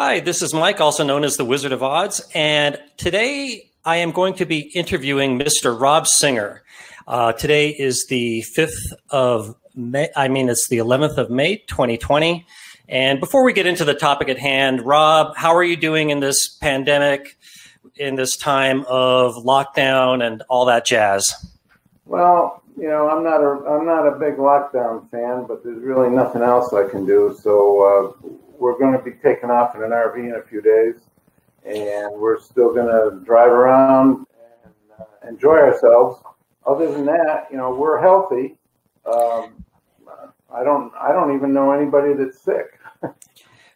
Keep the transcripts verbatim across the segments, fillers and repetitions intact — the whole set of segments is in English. Hi, this is Mike, also known as the Wizard of Odds, and today I am going to be interviewing Mister Rob Singer. Uh, today is the fifth of May, I mean, it's the eleventh of May, twenty twenty. And before we get into the topic at hand, Rob, how are you doing in this pandemic, in this time of lockdown and all that jazz? Well, you know, I'm not a, I'm not a big lockdown fan, but there's really nothing else I can do. So uh, we're going to be taking off in an R V in a few days, and we're still going to drive around and uh, enjoy ourselves. Other than that, you know, we're healthy. Um, I don't, I don't even know anybody that's sick.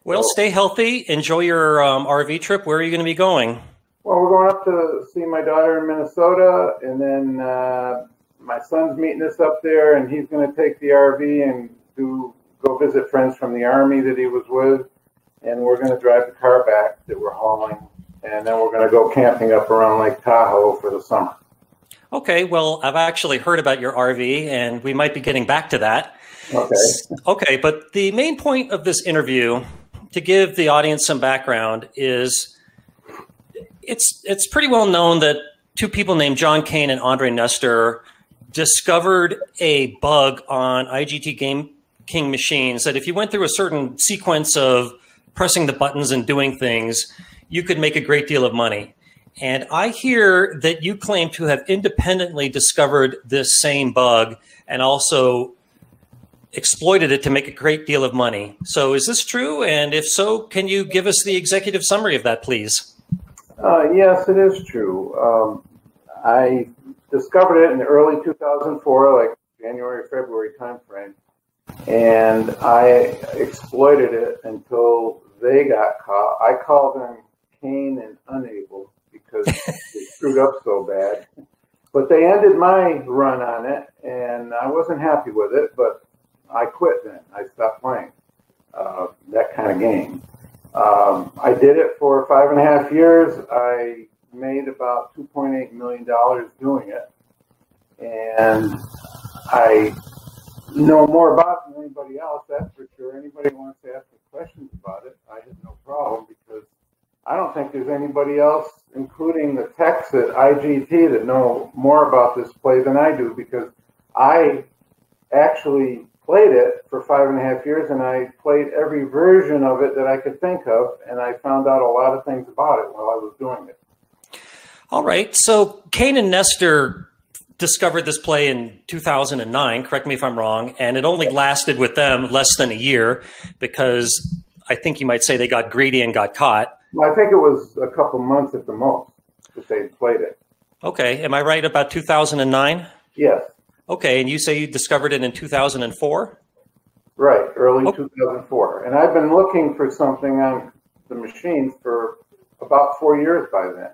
Well, so, stay healthy. Enjoy your um, R V trip. Where are you going to be going? Well, we're going up to see my daughter in Minnesota, and then uh, my son's meeting us up there, and he's going to take the R V and do go visit friends from the Army that he was with, and we're going to drive the car back that we're hauling, and then we're going to go camping up around Lake Tahoe for the summer. Okay, well, I've actually heard about your R V, and we might be getting back to that. Okay. Okay, but the main point of this interview, to give the audience some background, is it's it's pretty well known that two people named John Kane and Andre Nestor discovered a bug on I G T Game King machines that if you went through a certain sequence of pressing the buttons and doing things, you could make a great deal of money. And I hear that you claim to have independently discovered this same bug and also exploited it to make a great deal of money. So is this true? And if so, can you give us the executive summary of that, please? Uh, yes, it is true. Um, I discovered it in early two thousand four, like January, February timeframe, and I exploited it until they got caught. I call them Kane and Unable because they screwed up so bad. But they ended my run on it, and I wasn't happy with it, but I quit then. I stopped playing uh, that kind of game. Um, I did it for five and a half years. I made about two point eight million dollars doing it. And I know more about it than anybody else, that's for sure. Anybody who wants to ask me questions about it, I have no problem because I don't think there's anybody else, including the techs at I G T, that know more about this play than I do because I actually played it for five and a half years, and I played every version of it that I could think of, and I found out a lot of things about it while I was doing it. All right. So Kane and Nestor discovered this play in two thousand nine, correct me if I'm wrong, and it only lasted with them less than a year because I think you might say they got greedy and got caught. Well, I think it was a couple months at the most that they played it. Okay. Am I right about two thousand nine? Yes. Okay, and you say you discovered it in two thousand four? Right, early oh. two thousand four. And I've been looking for something on the machine for about four years by then.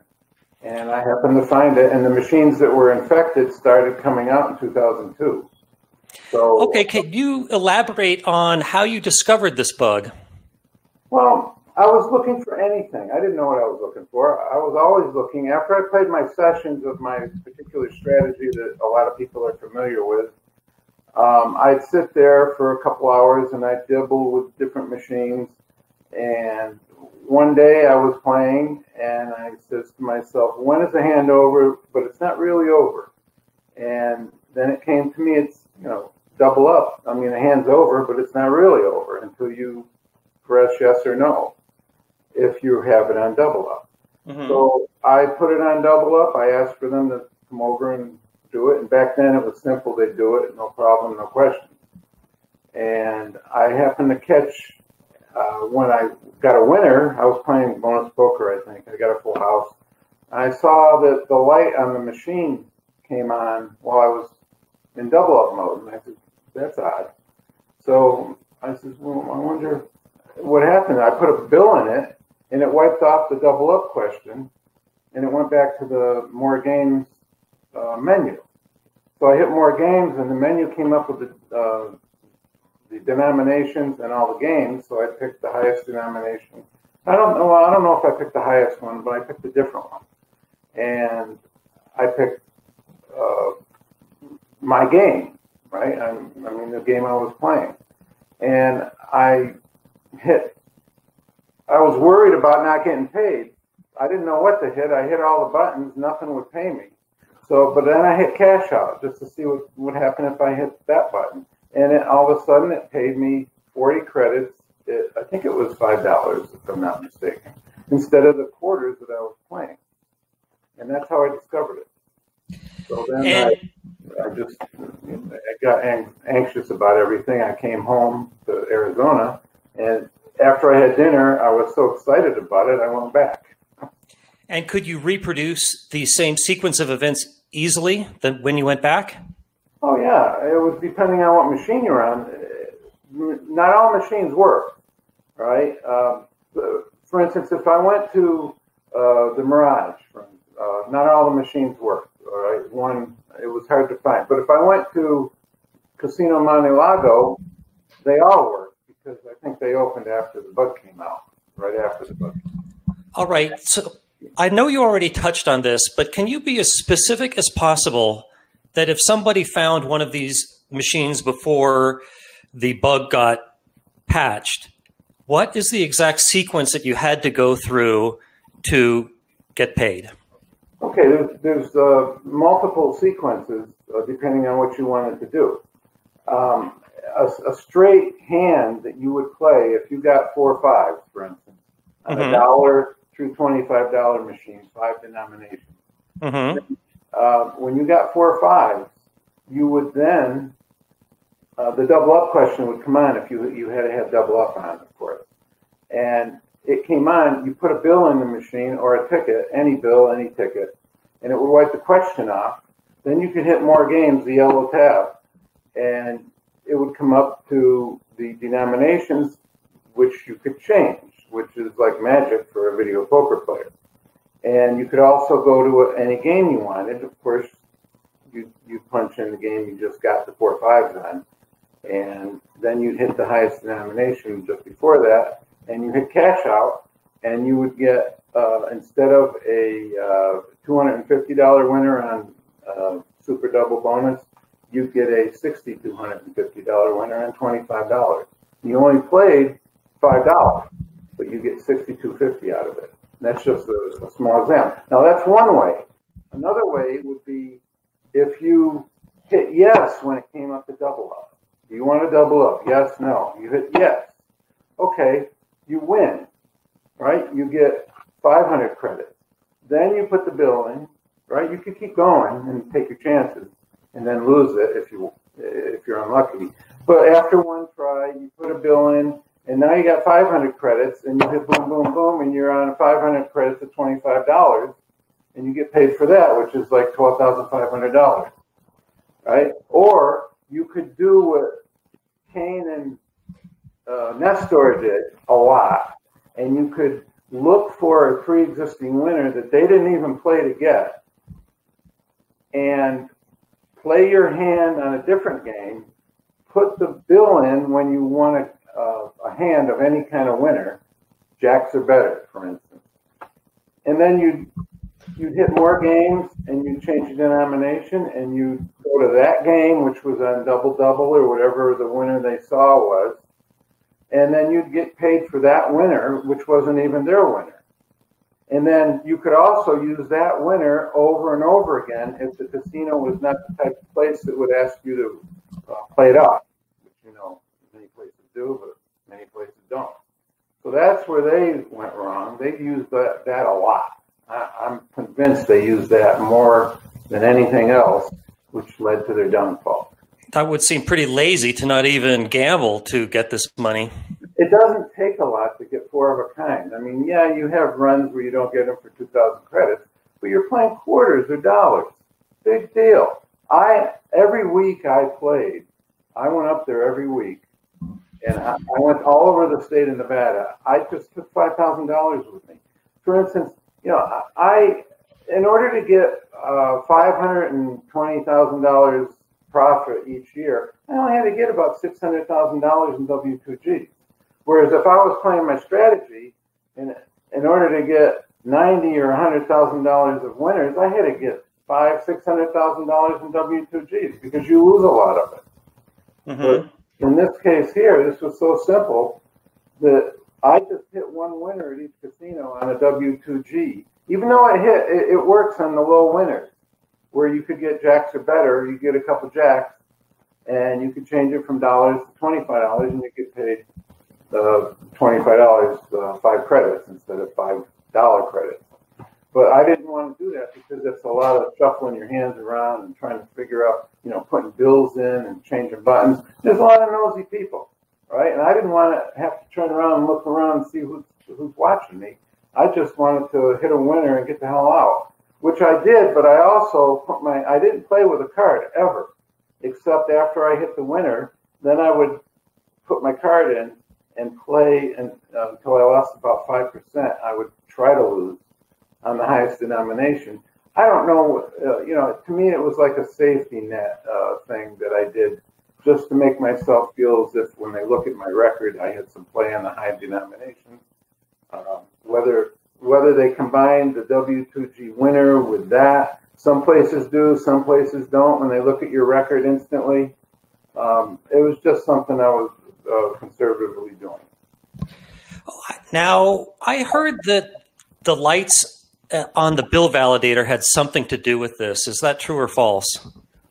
And I happened to find it, and the machines that were infected started coming out in two thousand two. So, okay, can you elaborate on how you discovered this bug? Well, I was looking for anything. I didn't know what I was looking for. I was always looking. After I played my sessions of my particular strategy that a lot of people are familiar with, um, I'd sit there for a couple hours and I'd dibble with different machines. And one day I was playing and I said to myself, when is the hand over? But it's not really over. And then it came to me, it's, you know, double up. I mean, the hand's over, but it's not really over until you press yes or no. If you have it on double up. Mm-hmm. So I put it on double up. I asked for them to come over and do it. And back then it was simple. They'd do it. No problem, no question. And I happened to catch, uh, when I got a winner, I was playing bonus poker, I think. I got a full house. I saw that the light on the machine came on while I was in double up mode. And I said, that's odd. So I said, well, I wonder what happened. I put a bill in it. And it wiped off the double up question, and it went back to the more games uh, menu. So I hit more games, and the menu came up with the, uh, the denominations and all the games. So I picked the highest denomination. I don't know. I don't know if I picked the highest one, but I picked a different one, and I picked uh, my game. Right? I, I mean, the game I was playing, and I hit I was worried about not getting paid. I didn't know what to hit. I hit all the buttons. Nothing would pay me. So, but then I hit cash out just to see what would happen if I hit that button. And it, all of a sudden, it paid me forty credits. It, I think it was five dollars, if I'm not mistaken, instead of the quarters that I was playing. And that's how I discovered it. So then and I, I just I got ang- anxious about everything. I came home to Arizona, and after I had dinner, I was so excited about it, I went back. And could you reproduce the same sequence of events easily than when you went back? Oh, yeah. It was depending on what machine you're on. Not all machines work, right? Um, for instance, if I went to uh, the Mirage, uh, not all the machines worked. All right? One, it was hard to find. But if I went to Casino Monte Lago, they all worked because I think they opened after the bug came out, right after the bug came out. All right. So I know you already touched on this, but can you be as specific as possible that if somebody found one of these machines before the bug got patched, what is the exact sequence that you had to go through to get paid? Okay, there's, there's uh, multiple sequences uh, depending on what you wanted to do. Um, a, a straight hand that you would play if you got four fives, for instance, on mm-hmm. a dollar through twenty-five dollar machine, five denominations. Mm-hmm. Uh, when you got four or five, you would then, uh, the double up question would come on if you you had to have double up on, of course. And it came on, you put a bill in the machine or a ticket, any bill, any ticket, and it would wipe the question off. Then you could hit more games, the yellow tab, and it would come up to the denominations, which you could change, which is like magic for a video poker player. And you could also go to any game you wanted. Of course, you you punch in the game you just got the four fives on, and then you'd hit the highest denomination just before that, and you hit cash out, and you would get uh, instead of a uh, two hundred fifty dollar winner on uh, Super Double Bonus, you'd get a sixty dollar two hundred fifty dollar winner on twenty-five dollars. You only played five dollars, but you get sixty-two fifty out of it. That's just a, a small example. Now, that's one way. Another way would be if you hit yes when it came up to double up. Do you want to double up? Yes, no. You hit yes. Okay, you win, right? You get five hundred credits. Then you put the bill in, right? You can keep going and take your chances and then lose it if, you, if you're unlucky. But after one try, you put a bill in, and now you got five hundred credits, and you hit boom, boom, boom, and you're on five hundred credits at twenty-five dollars, and you get paid for that, which is like twelve thousand five hundred dollars, right? Or you could do what Kane and uh, Nestor did a lot, and you could look for a pre-existing winner that they didn't even play to get, and play your hand on a different game, put the bill in when you want to, Uh, a hand of any kind of winner, jacks are better, for instance. And then you'd, you'd hit more games and you'd change the denomination and you'd go to that game, which was on double-double or whatever the winner they saw was, and then you'd get paid for that winner, which wasn't even their winner. And then you could also use that winner over and over again if the casino was not the type of place that would ask you to uh, play it off, which, you know, do, but many places don't. So that's where they went wrong. They used that, that a lot. I, I'm convinced they used that more than anything else, which led to their downfall. That would seem pretty lazy to not even gamble to get this money. It doesn't take a lot to get four of a kind. I mean, yeah, you have runs where you don't get them for two thousand credits, but you're playing quarters or dollars. Big deal. I every week I played, I went up there every week. And I went all over the state of Nevada. I just took five thousand dollars with me. For instance, you know, I, in order to get uh, five hundred twenty thousand dollars profit each year, I only had to get about six hundred thousand dollars in W two G. Whereas if I was playing my strategy, in, in order to get ninety thousand dollars or one hundred thousand dollars of winners, I had to get five, six hundred thousand dollars in W two Gs because you lose a lot of it. Mm-hmm. But in this case here, this was so simple that I just hit one winner at each casino on a W two G. Even though it hit, it, it works on the low winners, where you could get jacks or better. You get a couple jacks, and you could change it from dollars to twenty-five dollars, and you get paid uh, twenty-five dollars, uh, five credits instead of five dollar credits. But I didn't want to do that because it's a lot of shuffling your hands around and trying to figure out, you know, putting bills in and changing buttons. There's a lot of nosy people, right? And I didn't want to have to turn around and look around and see who's, who's watching me. I just wanted to hit a winner and get the hell out, which I did. But I also put my, I didn't play with a card ever, except after I hit the winner. Then I would put my card in and play and, uh, until I lost about five percent. I would try to lose on the highest denomination. I don't know, uh, you know, to me it was like a safety net uh, thing that I did just to make myself feel as if when they look at my record, I had some play on the high denomination. Um, whether whether they combine the W two G winner with that, some places do, some places don't, when they look at your record instantly. Um, it was just something I was uh, conservatively doing. Now, I heard that the lights on the bill validator had something to do with this. Is that true or false?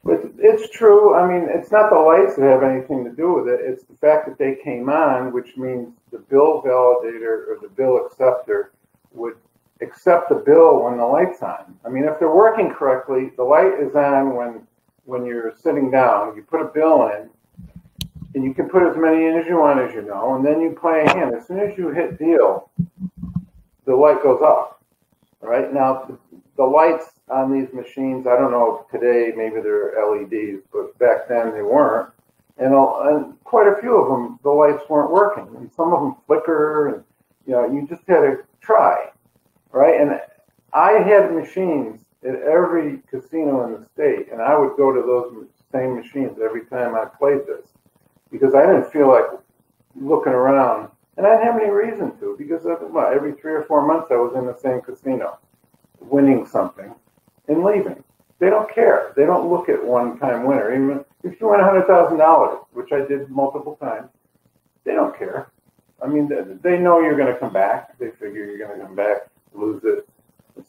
It's true. I mean, it's not the lights that have anything to do with it. It's the fact that they came on, which means the bill validator or the bill acceptor would accept the bill when the light's on. I mean, if they're working correctly, the light is on when when you're sitting down. You put a bill in, and you can put as many in as you want, as you know, and then you play a hand. As soon as you hit deal, the light goes off. Right now, the lights on these machines, I don't know if today maybe they're L E Ds, but back then they weren't. And, and quite a few of them, the lights weren't working. And some of them flicker, and you know, you just had to try, right? And I had machines at every casino in the state, and I would go to those same machines every time I played this because I didn't feel like looking around. And I didn't have any reason to, because well, every three or four months I was in the same casino, winning something and leaving. They don't care. They don't look at one-time winner. Even if you win one hundred thousand dollars, which I did multiple times, they don't care. I mean, they know you're going to come back. They figure you're going to come back, lose it.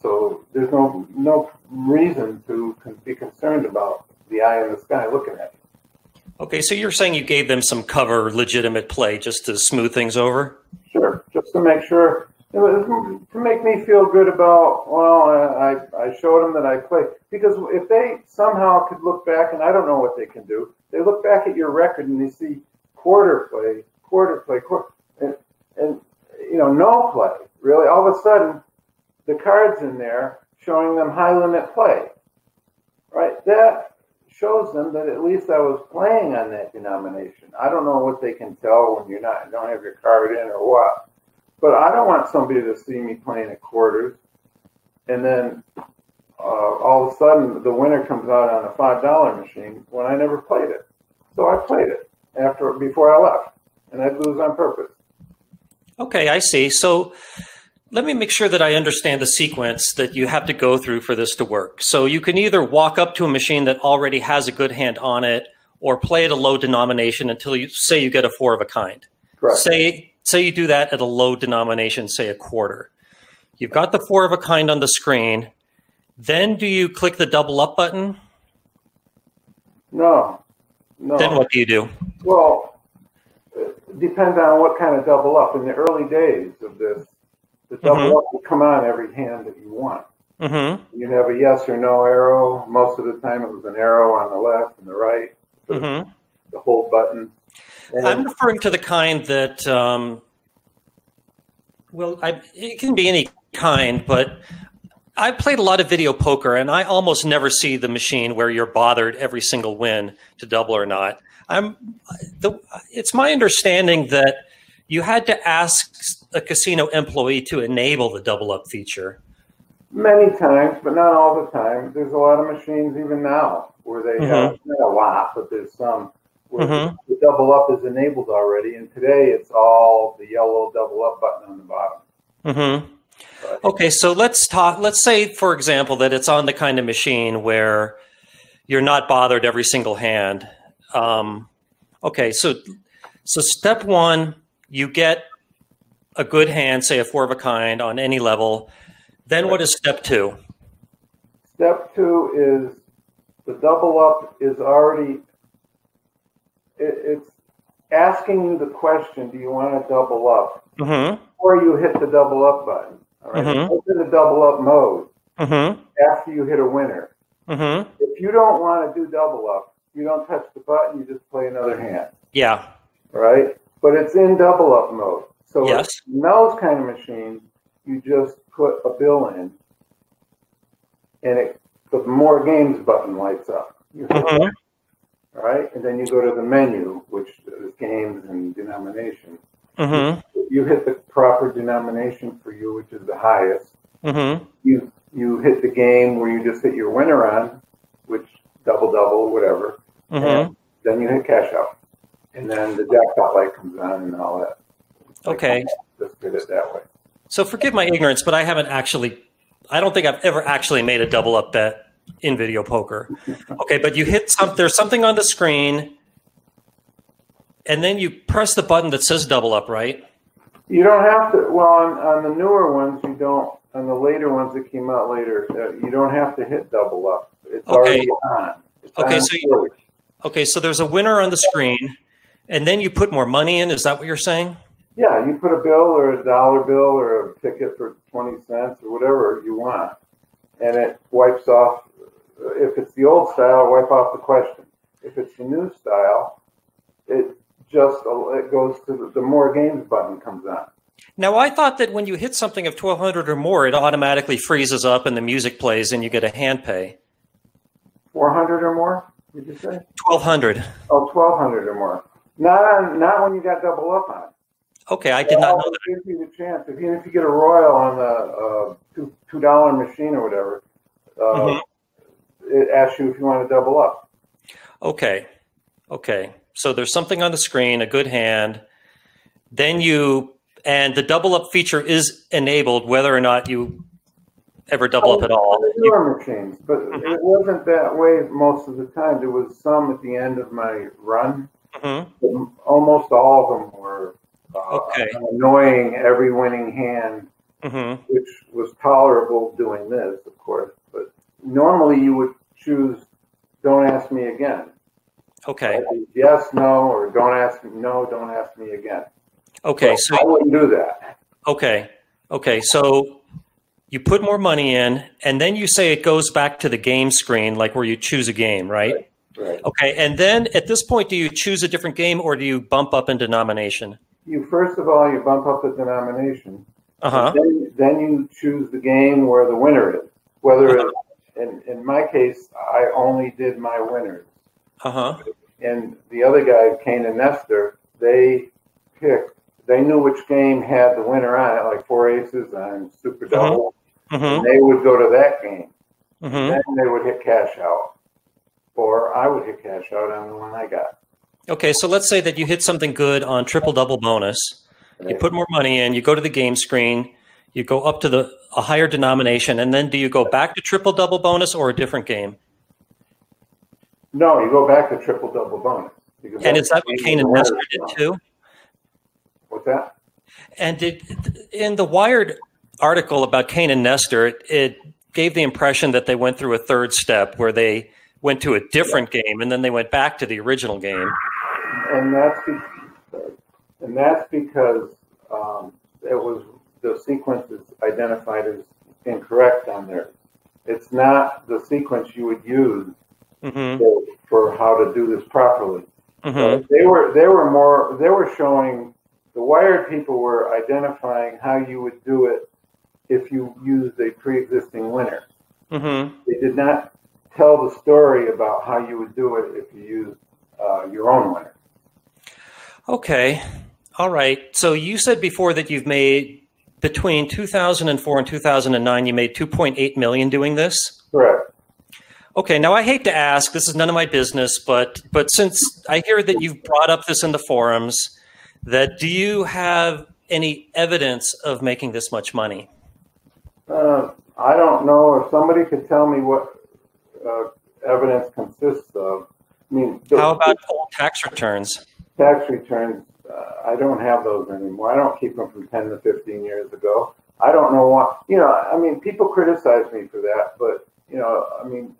So there's no, no reason to be concerned about the eye in the sky looking at you. Okay, so you're saying you gave them some cover, legitimate play, just to smooth things over? Sure, just to make sure, to make me feel good about, well, I, I showed them that I played. Because if they somehow could look back, and I don't know what they can do, they look back at your record and they see quarter play, quarter play, quarter, and, and you know, no play, really. All of a sudden, the card's in there showing them high-limit play, right? That shows them that at least I was playing on that denomination. I don't know what they can tell when you're not, don't have your card in or what, but I don't want somebody to see me playing at quarters and then uh, all of a sudden the winner comes out on a five dollar machine when I never played it. So I played it after before I left, and I'd lose on purpose. Okay, I see. So let me make sure that I understand the sequence that you have to go through for this to work. So you can either walk up to a machine that already has a good hand on it or play at a low denomination until you say you get a four of a kind. Correct. Say, say you do that at a low denomination, say a quarter. You've got the four of a kind on the screen. Then do you click the double up button? No. No. Then what do you do? Well, it depends on what kind of double up. In the early days of this, the double mm-hmm. up will come on every hand that you want. Mm-hmm. You'd have a yes or no arrow. Most of the time it was an arrow on the left and the right, the, mm-hmm. the hold button. And I'm referring to the kind that, um, well, I, it can be any kind, but I played a lot of video poker, and I almost never see the machine where you're bothered every single win to double or not. I'm, the, it's my understanding that you had to ask a casino employee to enable the double up feature. Many times, but not all the time. There's a lot of machines even now where they mm-hmm. have, not a lot, but there's some where mm-hmm. the, the double up is enabled already. And today it's all the yellow double up button on the bottom. Mm-hmm. But, okay. So let's talk, let's say for example, that it's on the kind of machine where you're not bothered every single hand. Um, okay. So, so step one, you get a good hand, say a four of a kind on any level, then what is step two? Step two is the double up is already, it, it's asking you the question, do you want to double up? Mm-hmm. Before you hit the double up button. All right? Mm-hmm. Open the double up mode mm-hmm. after you hit a winner. Mm-hmm. If you don't want to do double up, you don't touch the button, you just play another hand. Yeah. Right? But it's in double up mode. So yes. in those kind of machines, you just put a bill in, and it, the more games button lights up. Mm-hmm. All right? And then you go to the menu, which is games and denomination. Mm-hmm. You hit the proper denomination for you, which is the highest. Mm-hmm. You you hit the game where you just hit your winner on, which double double whatever. Mm-hmm. And then you hit cash out, and then the jackpot light comes on and all that. Like, okay, just did it that way. So forgive my ignorance, but I haven't actually. I don't think I've ever actually made a double up bet in video poker. Okay, but you hit some. There's something on the screen. And then you press the button that says double up, right? You don't have to. Well, on, on the newer ones, you don't. On the later ones that came out later, you don't have to hit double up. It's okay. already on. It's okay, on so you, okay, so there's a winner on the screen, and then you put more money in. Is that what you're saying? Yeah, you put a bill or a dollar bill or a ticket for twenty cents or whatever you want, and it wipes off. If it's the old style, wipe off the question. If it's the new style, it... just it goes to the, the more games button comes on. Now, I thought that when you hit something of twelve hundred or more, it automatically freezes up and the music plays and you get a hand pay. four hundred or more, did you say? twelve hundred. Oh, twelve hundred or more. Not on, not when you got double up on. Okay, I did yeah, not know that. It gives you the chance. If, even if you get a Royal on the uh, two dollar machine or whatever, uh, mm-hmm. it asks you if you want to double up. Okay, okay. So there's something on the screen, a good hand, then you, and the double up feature is enabled whether or not you ever double up at all. Newer machines, but mm-hmm. it wasn't that way most of the time. There was some at the end of my run. Mm-hmm. Almost all of them were uh, okay. annoying every winning hand, mm-hmm. which was tolerable doing this, of course. But normally you would choose, don't ask me again. Okay. Yes, no, or don't ask me. No, don't ask me again. Okay, so, so I wouldn't do that. Okay, okay. So you put more money in, and then you say it goes back to the game screen, like where you choose a game, right? Right. right. Okay, and then at this point, do you choose a different game, or do you bump up in denomination? You first of all, you bump up the denomination. Uh huh. Then, then you choose the game where the winner is. Whether uh-huh. it's, in in my case, I only did my winners. Uh-huh. And the other guy, Kane and Nestor, they picked, they knew which game had the winner on it, like four aces on Super uh-huh. Double. Uh-huh. And they would go to that game. Uh-huh. And then they would hit cash out. Or I would hit cash out on the one I got. Okay, so let's say that you hit something good on triple double bonus. You put more money in, you go to the game screen, you go up to the a higher denomination, and then do you go back to triple double bonus or a different game? No, you go back to triple double bonus. And is that what Kane and Nestor did too? What's that? And did, in the Wired article about Kane and Nestor, it, it gave the impression that they went through a third step where they went to a different yeah. game and then they went back to the original game. And that's because, and that's because um, it was the sequence is identified as incorrect on there. It's not the sequence you would use. Mm-hmm. for, for how to do this properly. Mm-hmm. They were they were more they were showing the Wired people were identifying how you would do it if you used a pre-existing winner. Mm-hmm. They did not tell the story about how you would do it if you used uh, your own winner. Okay, all right. So you said before that you've made between two thousand four and two thousand nine, you made two point eight million dollars doing this. Correct. Okay, now I hate to ask, this is none of my business, but but since I hear that you've brought up this in the forums, that do you have any evidence of making this much money? Uh, I don't know. If somebody could tell me what uh, evidence consists of. I mean, how about old tax returns? Tax returns. Uh, I don't have those anymore. I don't keep them from ten to fifteen years ago. I don't know why. You know, I mean, people criticize me for that, but, you know, I mean,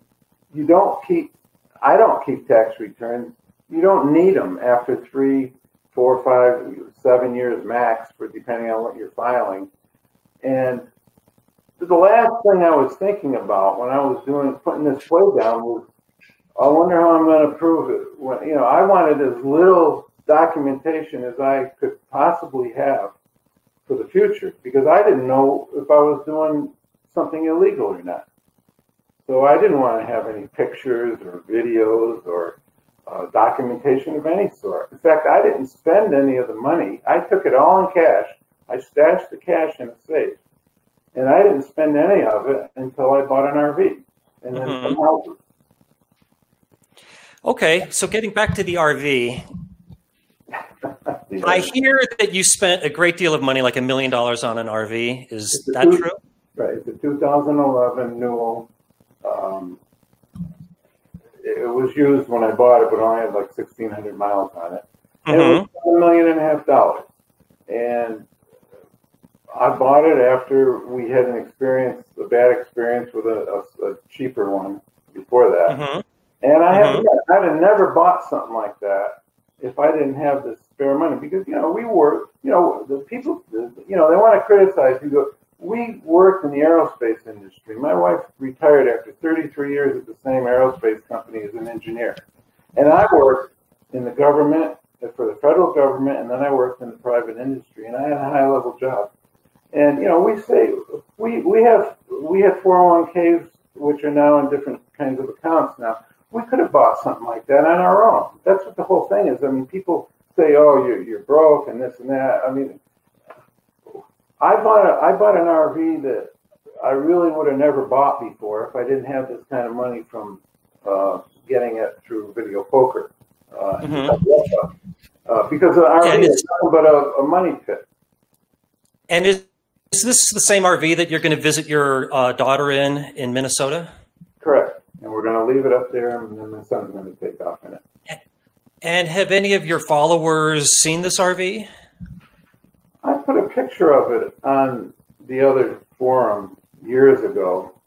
you don't keep, I don't keep tax returns. You don't need them after three, four, five, seven years max, for depending on what you're filing. And the last thing I was thinking about when I was doing putting this play down was, I wonder how I'm going to prove it. When, you know, I wanted as little documentation as I could possibly have for the future, because I didn't know if I was doing something illegal or not. So I didn't want to have any pictures or videos or uh, documentation of any sort. In fact, I didn't spend any of the money. I took it all in cash. I stashed the cash in a safe, and I didn't spend any of it until I bought an R V and then mm-hmm. some houses. Okay, so getting back to the R V, yeah. I hear that you spent a great deal of money, like a million dollars on an R V. Is it's that two, true? Right, it's a two thousand eleven Newell. Um, it was used when I bought it, but only had like sixteen hundred miles on it. And mm-hmm. it was a million and a half dollars. And I bought it after we had an experience, a bad experience with a, a, a cheaper one before that. Mm-hmm. And I mm-hmm. have, I'd have never bought something like that if I didn't have the spare money, because, you know, we work, you know, the people, the, you know, they want to criticize you. Go, we worked in the aerospace industry. My wife retired after thirty-three years at the same aerospace company as an engineer. And I worked in the government, for the federal government, and then I worked in the private industry, and I had a high-level job. And, you know, we say, we, we have, we have four oh one Ks, which are now in different kinds of accounts now. We could have bought something like that on our own. That's what the whole thing is. I mean, people say, "Oh, you're you're broke and this and that." I mean, I bought a, I bought an R V that I really would have never bought before if I didn't have this kind of money from uh, getting it through video poker, uh, mm-hmm. uh, because an R V is nothing but a, a money pit. And is, is this the same R V that you're going to visit your uh, daughter in in Minnesota? Correct. And we're going to leave it up there, and then my son's going to take off in it. And have any of your followers seen this R V? I put a picture of it on the other forum years ago.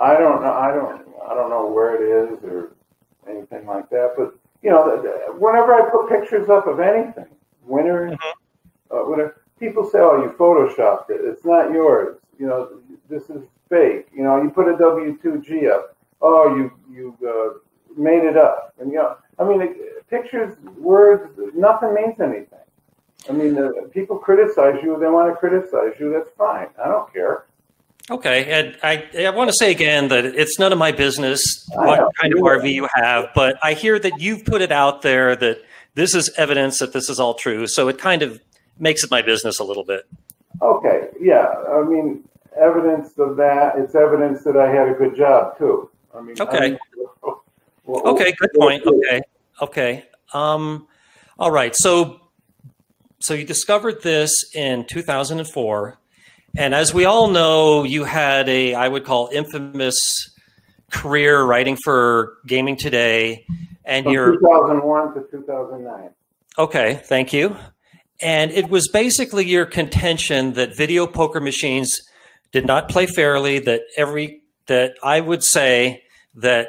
I don't know. I don't. I don't know where it is or anything like that. But you know, whenever I put pictures up of anything, winter, mm-hmm. uh, whatever, people say, "Oh, you photoshopped it. It's not yours. You know, this is fake. You know, you put a W two G up. Oh, you you uh, made it up." And you know, I mean, it, pictures, words, nothing means anything. I mean, uh, people criticize you. They want to criticize you. That's fine. I don't care. Okay, and I I want to say again that it's none of my business what kind of R V you have, but I hear that you've put it out there that this is evidence that this is all true. So it kind of makes it my business a little bit. Okay, yeah. I mean, evidence of that. It's evidence that I had a good job too. I mean, okay. I mean, well, okay. Good point. Okay. Okay. Um, all right. So, so you discovered this in two thousand four, and as we all know, you had a, I would call, infamous career writing for Gaming Today, and from your two thousand one to two thousand nine. Okay. Thank you. And it was basically your contention that video poker machines did not play fairly. That every that I would say. that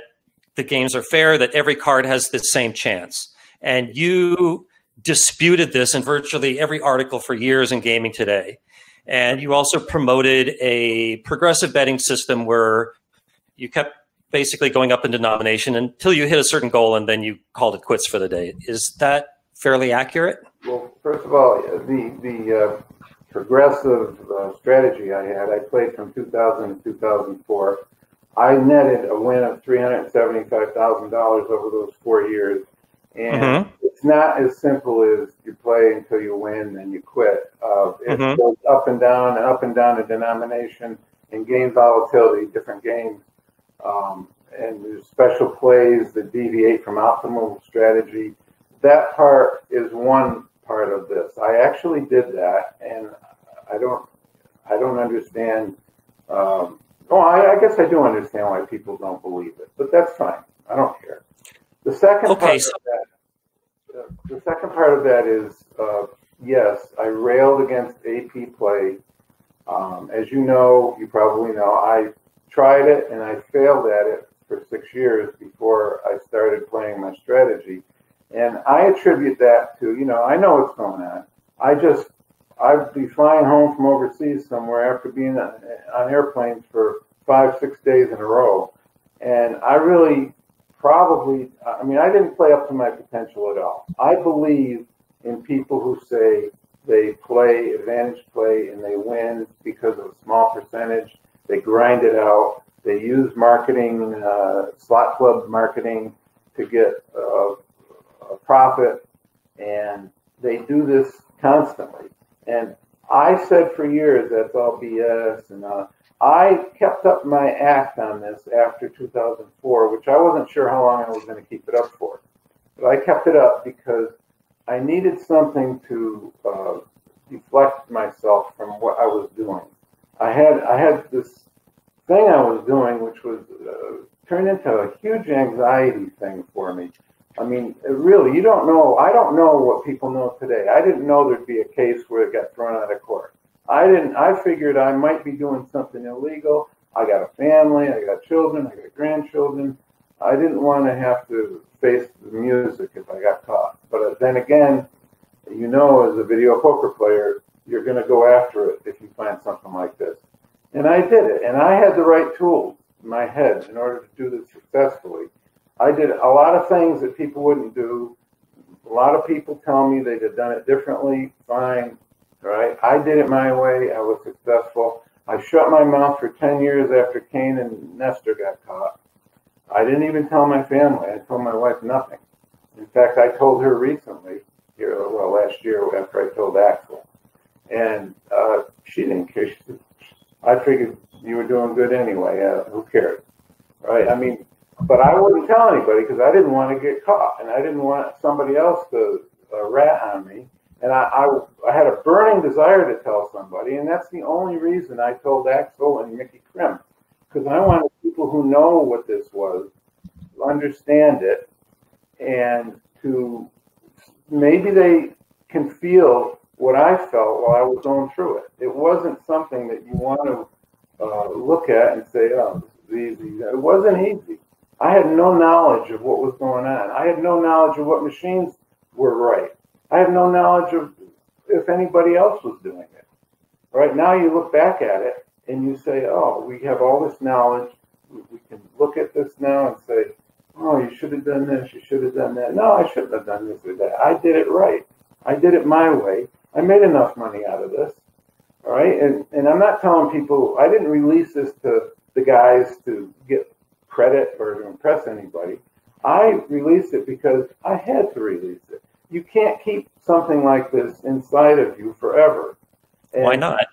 the games are fair, that every card has the same chance. And you disputed this in virtually every article for years in Gaming Today. And you also promoted a progressive betting system where you kept basically going up in denomination until you hit a certain goal, and then you called it quits for the day. Is that fairly accurate? Well, first of all, the, the uh, progressive uh, strategy I had, I played from two thousand to two thousand four. I netted a win of three hundred seventy-five thousand dollars over those four years. And mm-hmm. it's not as simple as you play until you win, then you quit. Uh, it mm-hmm. goes up and down and up and down the denomination and game volatility, different games. Um, and there's special plays that deviate from optimal strategy. That part is one part of this. I actually did that, and I don't, I don't understand... Um, Oh, I, I guess I do understand why people don't believe it, but that's fine. I don't care. The second okay, part so of that, uh, the second part of that is uh, yes, I railed against A P play. Um, as you know, you probably know, I tried it and I failed at it for six years before I started playing my strategy. And I attribute that to, you know, I know what's going on. I just, I'd be flying home from overseas somewhere after being on, on airplanes for five, six days in a row. And I really probably, I mean, I didn't play up to my potential at all. I believe in people who say they play advantage play and they win because of a small percentage. They grind it out. They use marketing, uh, slot club marketing to get uh, a profit. And they do this constantly. And I said for years, that's all B S. And uh, I kept up my act on this after two thousand four, which I wasn't sure how long I was going to keep it up for. But I kept it up because I needed something to uh, deflect myself from what I was doing. I had, I had this thing I was doing, which was uh, turned into a huge anxiety thing for me. I mean, really, you don't know. I don't know what people know today. I didn't know there'd be a case where it got thrown out of court. I didn't. I figured I might be doing something illegal. I got a family. I got children. I got grandchildren. I didn't want to have to face the music if I got caught. But then again, you know, as a video poker player, you're going to go after it if you find something like this. And I did it. And I had the right tools in my head in order to do this successfully. I did a lot of things that people wouldn't do. A lot of people tell me they'd have done it differently. Fine. All right. I did it my way. I was successful. I shut my mouth for ten years after Kane and Nestor got caught. I didn't even tell my family. I told my wife nothing. In fact, I told her recently, here, well, last year after I told Axel. And uh, she didn't care. She said, I figured you were doing good anyway. Uh, who cares? Right? I mean, but I wouldn't tell anybody because I didn't want to get caught. And I didn't want somebody else to uh, rat on me. And I, I, I had a burning desire to tell somebody. And that's the only reason I told Axel and Mickey Krim. Because I wanted people who know what this was to understand it and to maybe they can feel what I felt while I was going through it. It wasn't something that you want to uh, look at and say, oh, this is easy. It wasn't easy. I had no knowledge of what was going on. I had no knowledge of what machines were right. I had no knowledge of if anybody else was doing it. Right now you look back at it and you say, oh, we have all this knowledge. We can look at this now and say, oh, you should have done this. You should have done that. No, I shouldn't have done this or that. I did it right. I did it my way. I made enough money out of this. All right. And, and I'm not telling people, I didn't release this to the guys to get credit or to impress anybody. I released it because I had to release it. You can't keep something like this inside of you forever. And why not?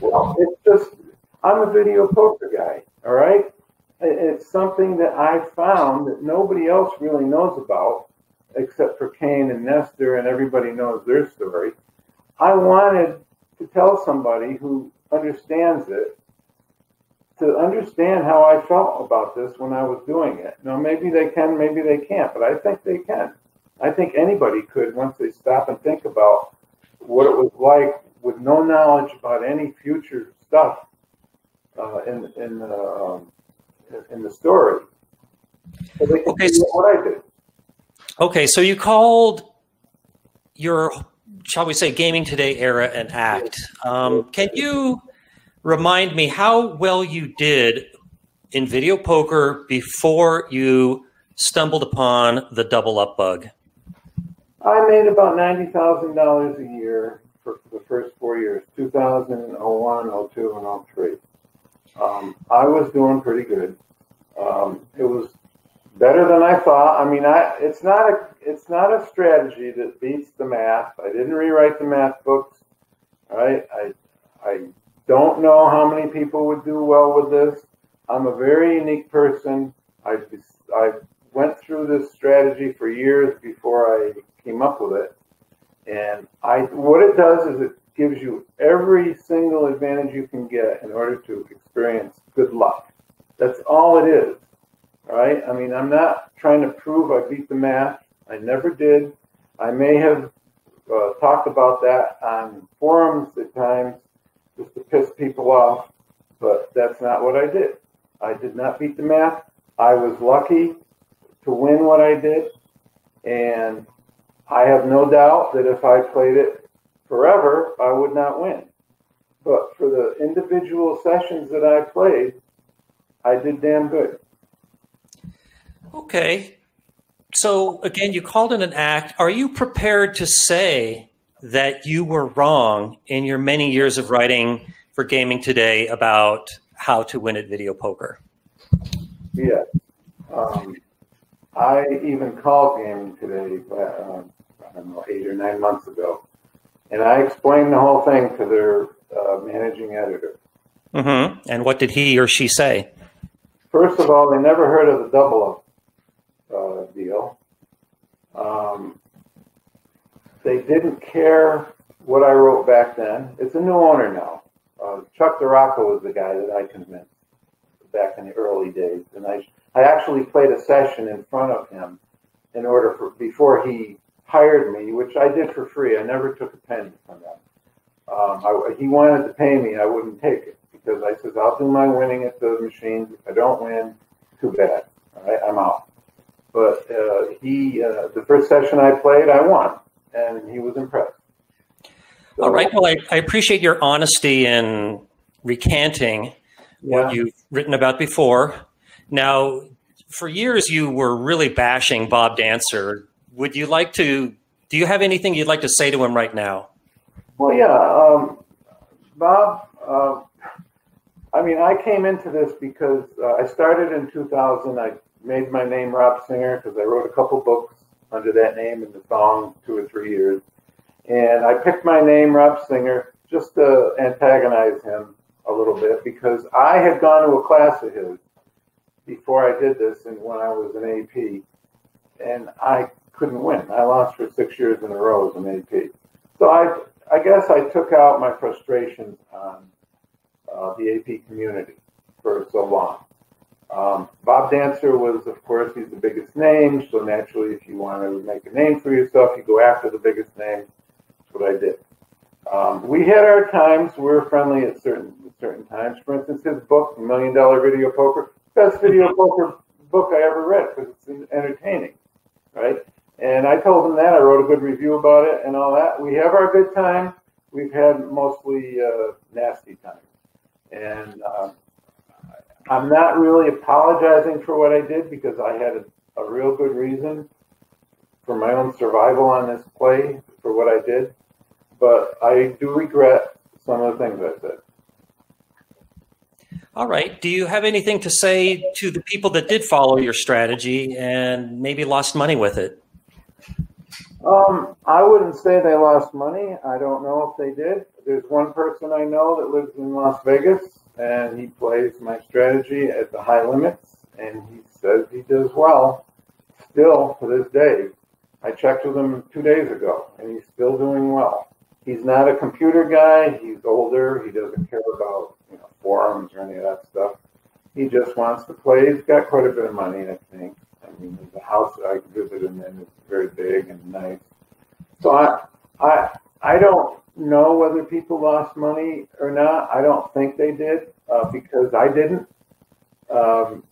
Well, it's just, I'm a video poker guy, all right? It's something that I found that nobody else really knows about, except for Kane and Nestor, and everybody knows their story. I wanted to tell somebody who understands it to understand how I felt about this when I was doing it. Now, maybe they can, maybe they can't, but I think they can. I think anybody could once they stop and think about what it was like with no knowledge about any future stuff uh, in in the um, in the story. So they can okay, do what I did. Okay, so you called your, shall we say, Gaming Today era an act. Um, can you remind me how well you did in video poker before you stumbled upon the double up bug? I made about ninety thousand dollars a year for the first four years, two thousand, oh one, oh two, and oh three. Um, I was doing pretty good. Um, it was better than I thought. I mean, I it's not a it's not a strategy that beats the math. I didn't rewrite the math books. All right, I I don't know how many people would do well with this. I'm a very unique person. I I went through this strategy for years before I came up with it. And I what it does is it gives you every single advantage you can get in order to experience good luck. That's all it is. All right. I mean, I'm not trying to prove I beat the math. I never did. I may have uh, talked about that on forums at times just to piss people off, but that's not what I did. I did not beat the math. I was lucky to win what I did, and I have no doubt that if I played it forever, I would not win. But for the individual sessions that I played, I did damn good. Okay. So again, you called it an act. Are you prepared to say that you were wrong in your many years of writing for Gaming Today about how to win at video poker? Yeah. Um, I even called Gaming Today, um, I don't know, eight or nine months ago, and I explained the whole thing to their uh, managing editor. Mm-hmm. And what did he or she say? First of all, they never heard of the double up uh, deal. Um, they didn't care what I wrote back then. It's a new owner now. Uh, Chuck DeRocco was the guy that I convinced back in the early days, and I I actually played a session in front of him in order for before he hired me, which I did for free. I never took a penny from that. Um, I, he wanted to pay me, I wouldn't take it. Because I says, I'll do my winning at the machine. If I don't win, too bad. All right, I'm out. But uh, he, uh, the first session I played, I won. And he was impressed. So, all right. Well, I, I appreciate your honesty in recanting what yeah. you've written about before. Now, for years, you were really bashing Bob Dancer. Would you like to, do you have anything you'd like to say to him right now? Well, yeah. Um, Bob... Uh, I mean, I came into this because uh, I started in two thousand. I made my name Rob Singer because I wrote a couple books under that name and the song two or three years. And I picked my name, Rob Singer, just to antagonize him a little bit because I had gone to a class of his before I did this and when I was an A P. And I couldn't win. I lost for six years in a row as an A P. So I, I guess I took out my frustrations on Uh, the A P community for so long. Um, Bob Dancer was, of course, he's the biggest name, so naturally if you want to make a name for yourself, you go after the biggest name. That's what I did. Um, we had our times. We were friendly at certain certain times. For instance, his book, Million Dollar Video Poker, best video poker book I ever read because it's entertaining, right? And I told him that. I wrote a good review about it and all that. We have our good times. We've had mostly uh, nasty times. And uh, I'm not really apologizing for what I did because I had a, a real good reason for my own survival on this play for what I did. But I do regret some of the things I said. All right. Do you have anything to say to the people that did follow your strategy and maybe lost money with it? Um, I wouldn't say they lost money. I don't know if they did. There's one person I know that lives in Las Vegas, and he plays my strategy at the high limits, and he says he does well still to this day. I checked with him two days ago, and he's still doing well. He's not a computer guy. He's older. He doesn't care about you know, forums or any of that stuff. He just wants to play. He's got quite a bit of money, I think. I mean, the house that I visit him in is very big and nice. So I, I, I don't know whether people lost money or not. I don't think they did uh, because I didn't. Um,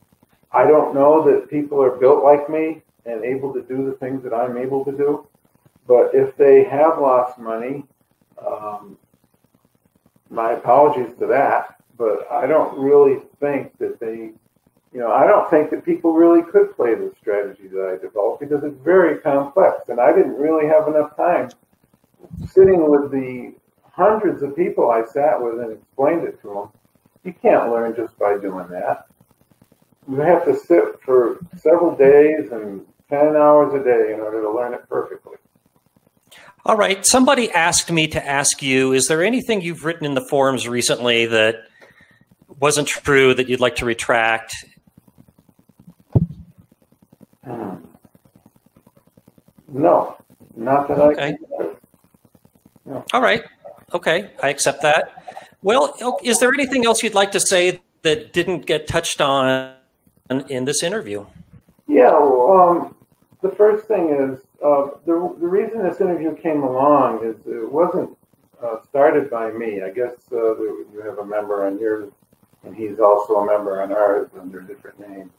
I don't know that people are built like me and able to do the things that I'm able to do. But if they have lost money, um, my apologies to that. But I don't really think that they... You know, I don't think that people really could play the strategy that I developed because it's very complex, and I didn't really have enough time sitting with the hundreds of people I sat with and explained it to them. You can't learn just by doing that. You have to sit for several days and ten hours a day in order to learn it perfectly. All right. Somebody asked me to ask you, is there anything you've written in the forums recently that wasn't true that you'd like to retract? No, not that okay. I can. No. All right. Okay, I accept that. Well, is there anything else you'd like to say that didn't get touched on in this interview? Yeah, well, um, the first thing is uh, there, So the reason this interview came along is it wasn't uh, started by me. I guess uh, you have a member on yours, and he's also a member on ours under a different name.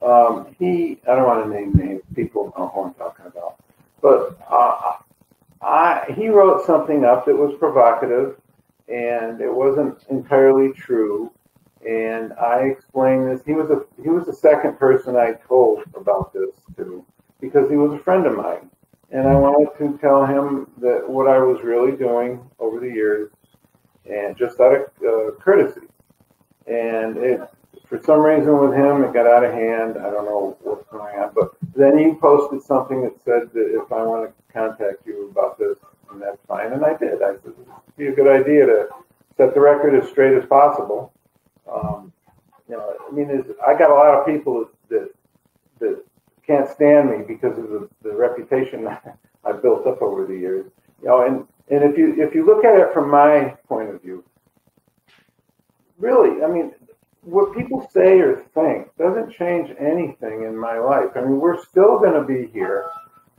Um, he, I don't want to name names. People know who I'm talking about. But uh, I, he wrote something up that was provocative, and it wasn't entirely true. And I explained this. He was a he was the second person I told about this to, because he was a friend of mine, and I wanted to tell him that what I was really doing over the years, and just out of uh, courtesy. And it, for some reason with him, it got out of hand. I don't know what's going on, but then he posted something that said that if I want to contact you about this, and that's fine. And I did. I said it'd be a good idea to set the record as straight as possible. Um, you know, I mean, I got a lot of people that that can't stand me because of the, the reputation I've built up over the years. You know, and and if you if you look at it from my point of view, really, I mean, what people say or think doesn't change anything in my life. I mean, we're still going to be here.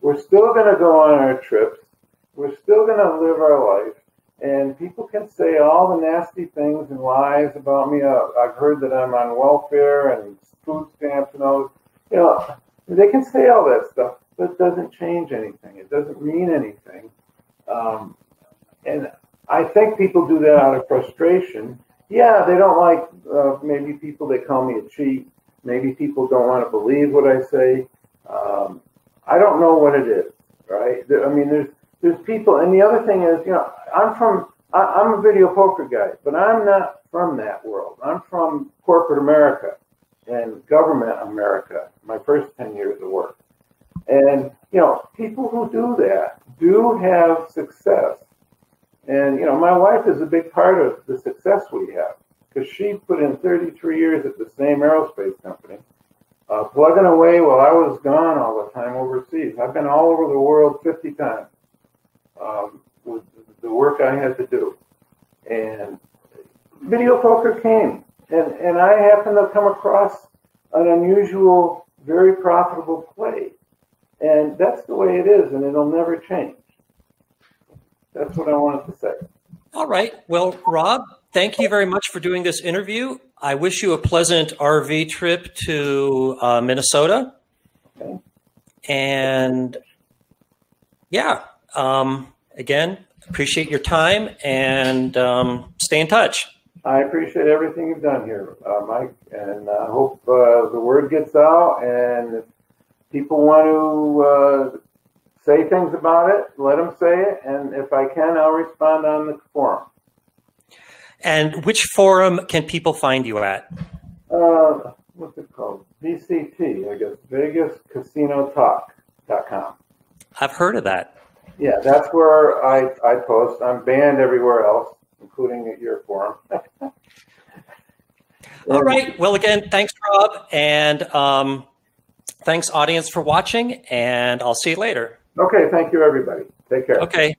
We're still going to go on our trips. We're still going to live our life. And people can say all the nasty things and lies about me. I've heard that I'm on welfare and food stamps and all. You know, they can say all that stuff, but it doesn't change anything. It doesn't mean anything. Um, and I think people do that out of frustration. Yeah, they don't like uh, maybe people, they call me a cheat. Maybe people don't want to believe what I say. Um, I don't know what it is, right? I mean, there's There's people, and the other thing is, you know, I'm from, I, I'm a video poker guy, but I'm not from that world. I'm from corporate America and government America, my first ten years of work. And, you know, people who do that do have success. And, you know, my wife is a big part of the success we have, because she put in thirty-three years at the same aerospace company, uh, plugging away while I was gone all the time overseas. I've been all over the world fifty times. Um, with the work I had to do, and video poker came, and and I happened to come across an unusual, very profitable play, and that's the way it is, and it'll never change. That's what I wanted to say. All right. Well, Rob, thank you very much for doing this interview. I wish you a pleasant R V trip to uh, Minnesota. Okay. And yeah. Um, again, appreciate your time, and um, stay in touch. I appreciate everything you've done here, uh, Mike, and I uh, hope uh, the word gets out, and if people want to uh, say things about it, let them say it, and if I can, I'll respond on the forum. And which forum can people find you at? Uh, what's it called? V C T, I guess, Vegas Casino Talk dot com. I've heard of that. Yeah, that's where I, I post. I'm banned everywhere else, including at your forum. All right. Well, again, thanks, Rob. And um, thanks, audience, for watching. And I'll see you later. Okay. Thank you, everybody. Take care. Okay.